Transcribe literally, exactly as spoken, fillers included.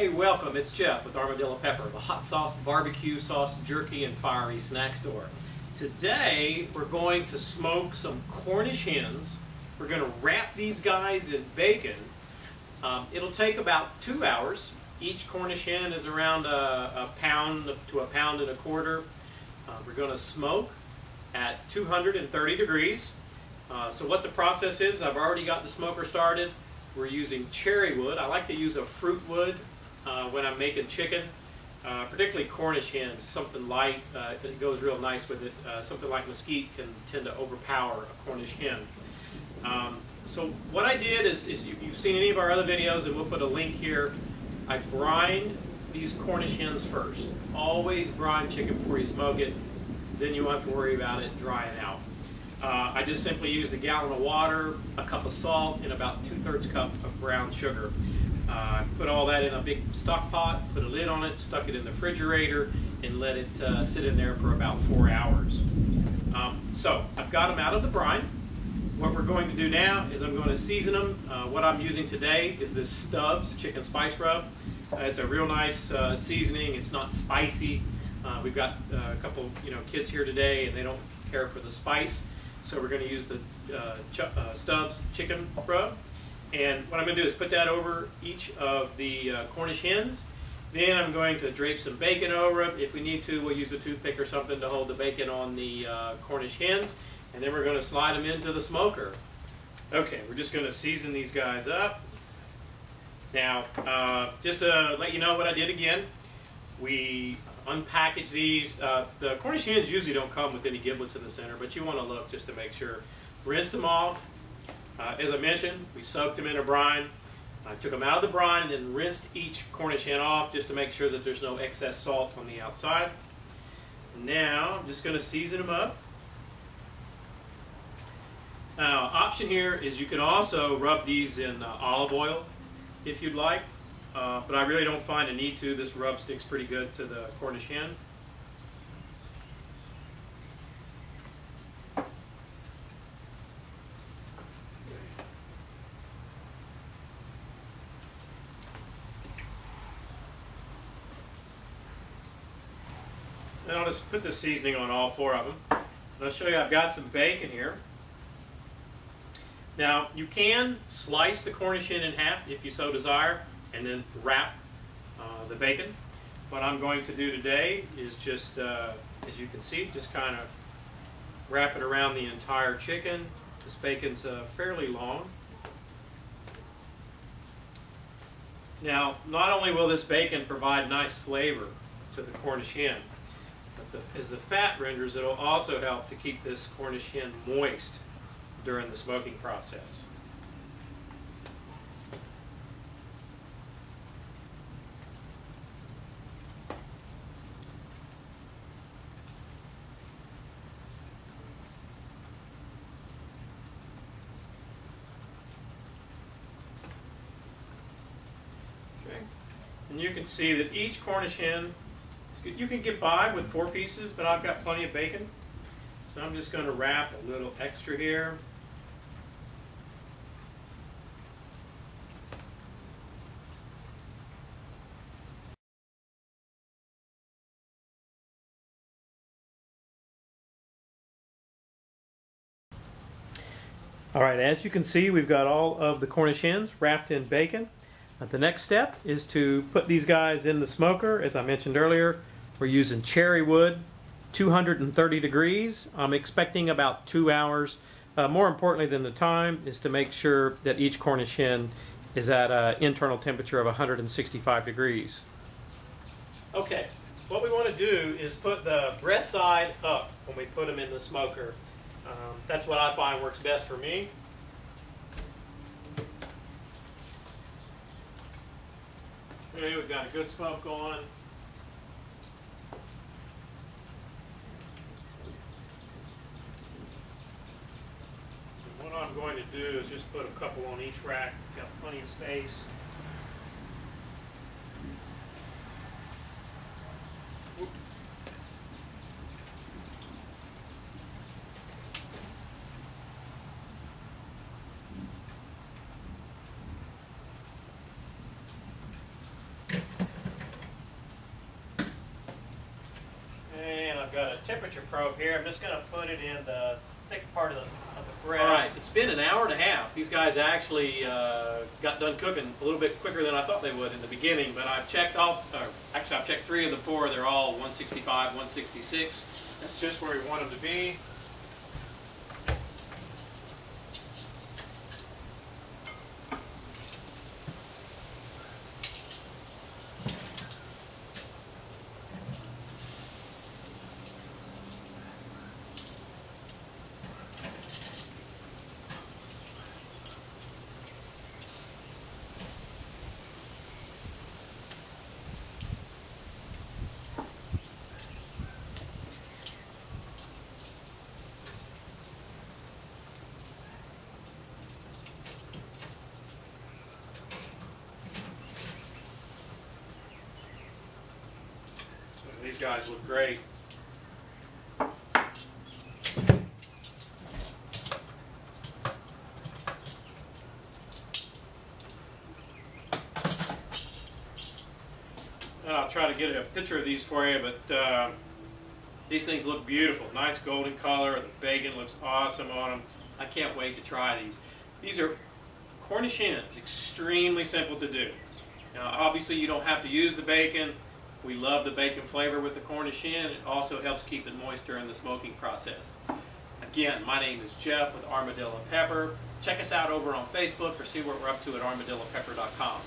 Hey, welcome, it's Jeff with Armadillo Pepper, the hot sauce, barbecue sauce, jerky, and fiery snack store. Today, we're going to smoke some Cornish hens. We're going to wrap these guys in bacon. Um, it'll take about two hours. Each Cornish hen is around a, a pound to a pound and a quarter. Uh, we're going to smoke at two hundred thirty degrees. Uh, so what the process is, I've already got the smoker started. We're using cherry wood. I like to use a fruit wood uh, when I'm making chicken, uh, particularly Cornish hens, something light uh, that goes real nice with it. Uh, something like mesquite can tend to overpower a Cornish hen. Um, so what I did is, is you, you've seen any of our other videos, and we'll put a link here, I brine these Cornish hens first. Always brine chicken before you smoke it, then you won't have to worry about it drying out. Uh, I just simply used a gallon of water, a cup of salt, and about two-thirds cup of brown sugar. Uh, put all that in a big stock pot, put a lid on it, stuck it in the refrigerator, and let it uh, sit in there for about four hours. Um, so I've got them out of the brine. What we're going to do now is I'm going to season them. Uh, what I'm using today is this Stubbs Chicken Spice Rub. Uh, it's a real nice uh, seasoning. It's not spicy. Uh, we've got uh, a couple, you know, kids here today, and they don't care for the spice. So we're going to use the uh, ch uh, Stubbs Chicken Rub. And what I'm going to do is put that over each of the uh, Cornish hens. Then I'm going to drape some bacon over it. If we need to, we'll use a toothpick or something to hold the bacon on the uh, Cornish hens. And then we're going to slide them into the smoker. Okay, we're just going to season these guys up. Now, uh, just to let you know what I did again, we unpackage these. Uh, the Cornish hens usually don't come with any giblets in the center, but you want to look just to make sure. Rinse them off. Uh, as I mentioned, we soaked them in a brine. I took them out of the brine and then rinsed each Cornish hen off just to make sure that there's no excess salt on the outside. Now, I'm just going to season them up. Now, option here is you can also rub these in uh, olive oil if you'd like. Uh, but I really don't find a need to. This rub sticks pretty good to the Cornish hen. And I'll just put the seasoning on all four of them. And I'll show you I've got some bacon here. Now, you can slice the Cornish hen in half if you so desire, and then wrap uh, the bacon. What I'm going to do today is just, uh, as you can see, just kind of wrap it around the entire chicken. This bacon's uh, fairly long. Now, not only will this bacon provide nice flavor to the Cornish hen, but the, as the fat renders, it'll also help to keep this Cornish hen moist during the smoking process. And you can see that each Cornish hen, you can get by with four pieces, but I've got plenty of bacon. So I'm just going to wrap a little extra here. All right, as you can see, we've got all of the Cornish hens wrapped in bacon. The next step is to put these guys in the smoker. As I mentioned earlier, we're using cherry wood, two hundred thirty degrees. I'm expecting about two hours. Uh, more importantly than the time is to make sure that each Cornish hen is at an internal temperature of one hundred sixty-five degrees. Okay, what we want to do is put the breast side up when we put them in the smoker. Um, that's what I find works best for me. Okay, we've got a good smoke going. And what I'm going to do is just put a couple on each rack. We've got plenty of space. Whoop. temperature probe here. I'm just going to put it in the thick part of the, of the breast. All right, it's been an hour and a half. These guys actually uh, got done cooking a little bit quicker than I thought they would in the beginning, but I've checked all, or actually I've checked three of the four. They're all one sixty-five, one sixty-six. That's just where we want them to be. These guys look great. And I'll try to get a picture of these for you, but uh, these things look beautiful. Nice golden color. The bacon looks awesome on them. I can't wait to try these. These are Cornish hens. Extremely simple to do. Now, obviously, you don't have to use the bacon. We love the bacon flavor with the Cornish hen. It also helps keep it moist during the smoking process. Again, my name is Jeff with Armadillo Pepper. Check us out over on Facebook or see what we're up to at armadillo pepper dot com.